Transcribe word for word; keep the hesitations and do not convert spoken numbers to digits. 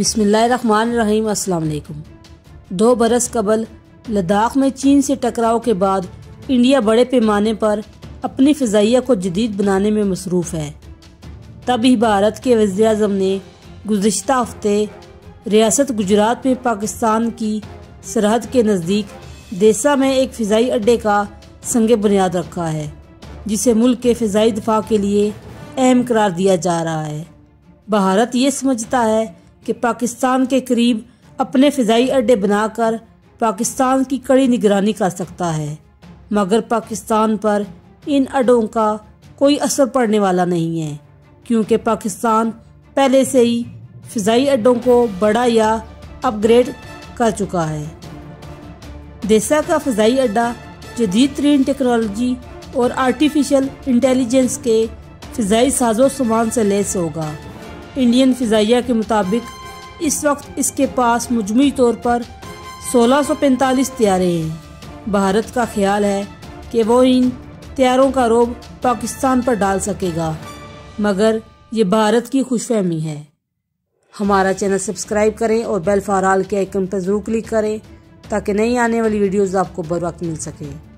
बिस्मिल्लाहिर्रहमानिर्रहीम अस्सलाम वालेकुम। दो बरस कबल लद्दाख में चीन से टकराव के बाद इंडिया बड़े पैमाने पर अपनी फ़िज़ाइया को जदीद बनाने में मसरूफ़ है। तभी भारत के वज़ीर-ए-आज़म ने गुज़िश्ता हफ्ते रियासत गुजरात में पाकिस्तान की सरहद के नज़दीक देसा में एक फ़िज़ाई अड्डे का संग बुनियाद रखा है, जिसे मुल्क के फ़िज़ाई दिफा के लिए अहम करार दिया जा रहा है। भारत ये समझता है कि पाकिस्तान के करीब अपने फ़िज़ाई अड्डे बनाकर पाकिस्तान की कड़ी निगरानी कर सकता है, मगर पाकिस्तान पर इन अड्डों का कोई असर पड़ने वाला नहीं है, क्योंकि पाकिस्तान पहले से ही फ़िज़ाई अड्डों को बड़ा या अपग्रेड कर चुका है। देसा का फ़िज़ाई अड्डा जदीद तरीन टेक्नोलॉजी और आर्टिफिशियल इंटेलिजेंस के फ़िज़ाई साजो सामान से लैस होगा। इंडियन फ़िज़ाइया के मुताबिक इस वक्त इसके पास मजमूई तौर पर सोलह सौ पैंतालीस तैयारे हैं। भारत का ख्याल है कि वो इन तैयारों का रोब पाकिस्तान पर डाल सकेगा, मगर ये भारत की खुशफहमी है। हमारा चैनल सब्सक्राइब करें और बेल फ़ाराल के आइकन पर ज़रूर क्लिक करें ताकि नई आने वाली वीडियोज़ आपको बर वक्त मिल सकें।